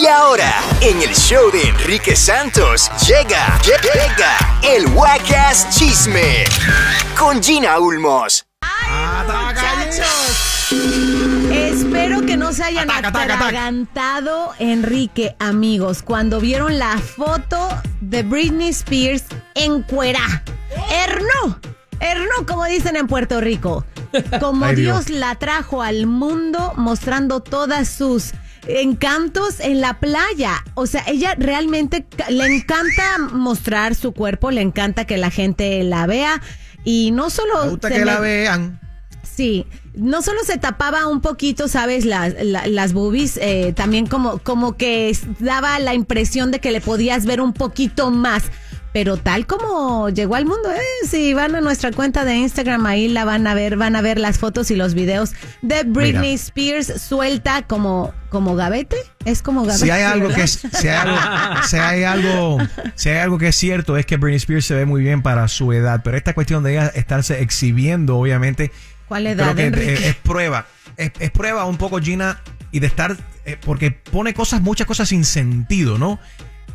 Y ahora, en el show de Enrique Santos, llega el Wacas Chisme con Gina Ulmos. Espero que no se hayan atragantado, Enrique, amigos, cuando vieron la foto de Britney Spears encuerá. Hernó, como dicen en Puerto Rico. Como Dios la trajo al mundo mostrando todas sus encantos en la playa. O sea, ella realmente le encanta mostrar su cuerpo, le encanta que la gente la vea. Y no solo... Me gusta que la vean. Sí, no solo se tapaba un poquito, ¿sabes? Las boobies, también como que daba la impresión de que le podías ver un poquito más. Pero tal como llegó al mundo, si van a nuestra cuenta de Instagram, ahí la van a ver las fotos y los videos de Britney Spears suelta como gavete. Es como gavete. Si hay algo que es cierto, es que Britney Spears se ve muy bien para su edad, pero esta cuestión de ella estarse exhibiendo, obviamente, ¿cuál edad? Creo que es prueba. Es prueba un poco, Gina, y de estar, porque pone muchas cosas sin sentido, ¿no?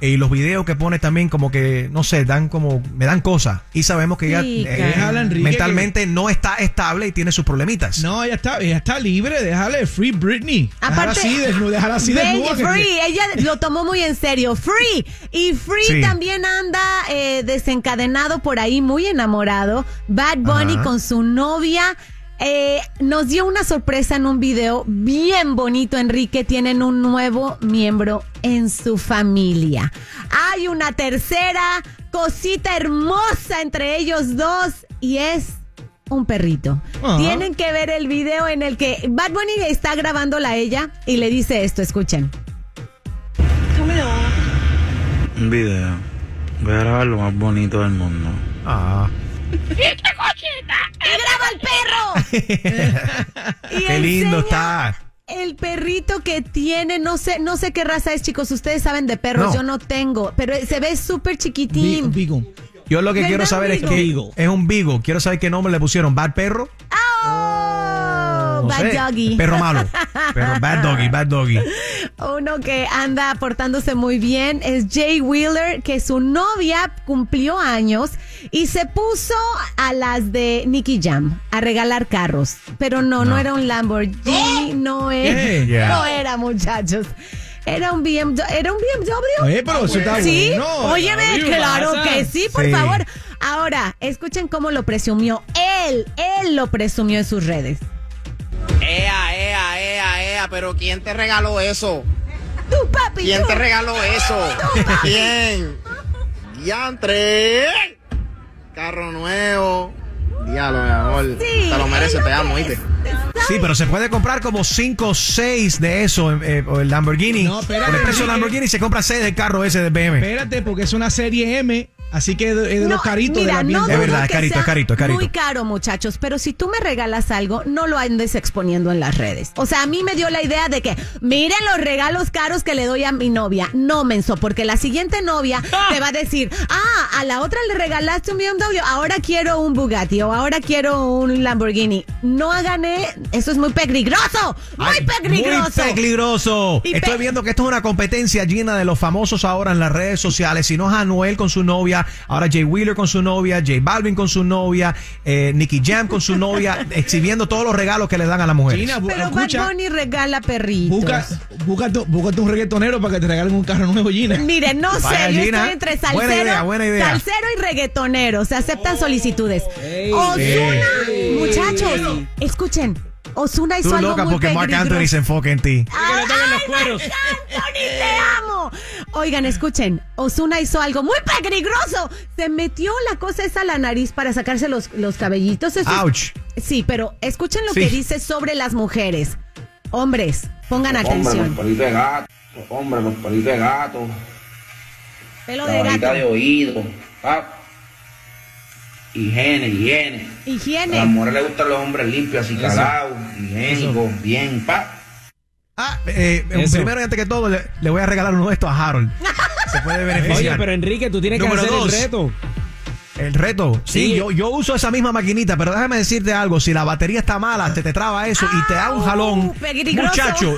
Y los videos que pone también como que, no sé, me dan cosas. Y sabemos que sí, ella mentalmente que no está estable y tiene sus problemitas. No, ella está libre, déjale, free Britney. Aparte, déjala así desnuda. Free, ella lo tomó muy en serio, free. Y free también anda desencadenado por ahí, muy enamorado. Bad Bunny con su novia. Nos dio una sorpresa en un video bien bonito, Enrique. Tienen un nuevo miembro en su familia. Hay una tercera cosita hermosa entre ellos dos y es un perrito. Tienen que ver el video en el que Bad Bunny está grabándola a ella y le dice esto, escuchen. Un video. Voy a grabar lo más bonito del mundo. ¡Qué cochina! ¡Y graba el perro! ¡Qué lindo está! El perrito que tiene, no sé qué raza es, chicos. Ustedes saben de perros, yo no tengo. Pero se ve súper chiquitín. Beagle. Yo lo que quiero saber es que es un beagle. Quiero saber qué nombre le pusieron. ¿Bad perro? No bad sé, doggy. Perro malo. Pero bad doggy. Uno que anda portándose muy bien es Jay Wheeler, que su novia cumplió años y se puso a las de Nicky Jam a regalar carros. Pero no era un Lamborghini, no era, muchachos. Era un BMW. Oye, pero eso está bueno. Óyeme, claro que sí, por favor. Ahora, escuchen cómo lo presumió. Él lo presumió en sus redes. Ea, pero ¿quién te regaló eso? Tu papi. ¿Quién te regaló eso? Tu papi. ¿Quién? Diantre. Carro nuevo. Diablo, mi amor. Sí, te lo mereces, te amo, ¿viste? Sí, pero se puede comprar como 5 o 6 de eso, o el Lamborghini. No, espérate. Por el precio del Lamborghini se compra 6 del carro ese de BMW. Espérate, porque es una serie M. Así que es de los caritos. Mira, no es verdad, es carito. Muy caro, muchachos. Pero si tú me regalas algo, no lo andes exponiendo en las redes. O sea, a mí me dio la idea de que miren los regalos caros que le doy a mi novia. No, menso, porque la siguiente novia te va a decir, a la otra le regalaste un BMW, ahora quiero un Bugatti o ahora quiero un Lamborghini. No hagan eso, es muy peligroso. Muy peligroso. Estoy viendo que esto es una competencia, Gina, de los famosos ahora en las redes sociales. Si no es Anuel con su novia, ahora Jay Wheeler con su novia, J Balvin con su novia, Nicky Jam con su novia, exhibiendo todos los regalos que le dan a la mujer. Pero Bad Bunny regala perritos. Búscate un reggaetonero para que te regalen un carro nuevo, Gina. Miren, yo estoy entre salsero y reggaetonero. Se aceptan solicitudes. Ozuna, muchachos, escuchen. Ozuna hizo algo muy peligroso. Porque Mark Anthony se enfoca en ti. Mark Anthony, te amo. Oigan, escuchen, Ozuna hizo algo muy peligroso. Se metió la cosa esa a la nariz para sacarse los cabellitos. Ouch. Sí, pero escuchen lo que dice sobre las mujeres. Hombres, pongan atención. Los pelitos de gato. Pelo de gato. Varita de oído. Higiene. A las mujeres les gustan los hombres limpios, así calados, higiénicos, bien, primero y antes que todo le voy a regalar uno de estos a Harold. Se puede beneficiar. Oye, pero Enrique, tú tienes que hacer el reto. El reto, sí, yo uso esa misma maquinita, pero déjame decirte algo, si la batería está mala, te traba eso y te da un jalón, muchacho.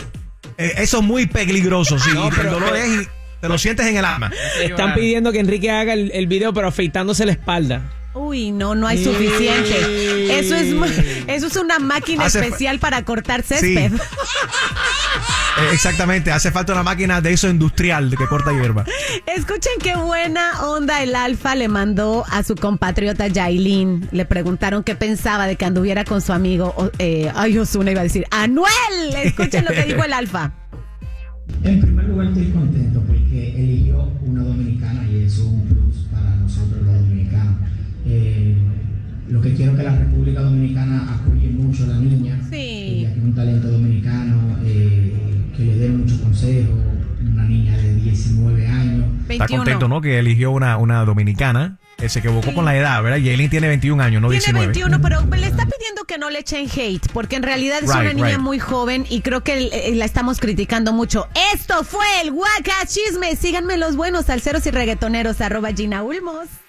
Eso es muy peligroso, sí. No, pero el dolor es, te lo sientes en el alma. Están pidiendo que Enrique haga el video, pero afeitándose la espalda. Uy, no, no hay suficiente. Sí. Eso es una máquina especial para cortar césped. Sí. Exactamente, hace falta una máquina de eso industrial que corta hierba. Escuchen qué buena onda el Alfa le mandó a su compatriota Yailin. Le preguntaron qué pensaba de que anduviera con su amigo Ozuna, iba a decir Anuel. Escuchen lo que dijo el Alfa. En primer lugar, estoy contento porque él y yo, una dominicana, y eso es un plus para nosotros los dominicanos. Lo que quiero es que la República Dominicana apoye mucho a la niña. Sí. Ella es un talento dominicano. Que le den muchos consejos, una niña de 19 años. 21. Está contento, ¿no? Que eligió una dominicana. Se equivocó con la edad, ¿verdad? Yailin tiene 21 años, no 19. Tiene 21, pero le está pidiendo que no le echen hate, porque en realidad es una niña muy joven y creo que la estamos criticando mucho. Esto fue el Guacachisme. Síganme los buenos salseros y reggaetoneros @ Gina Ulmos.